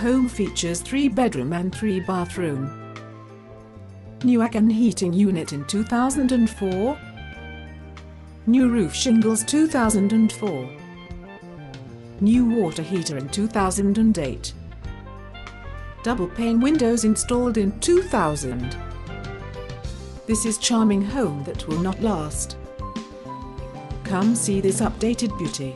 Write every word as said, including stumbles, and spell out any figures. Home features three bedroom and three bathroom. New air-con heating unit in two thousand four. New roof shingles two thousand four. New water heater in two thousand eight. Double pane windows installed in two thousand. This is charming home that will not last. Come see this updated beauty.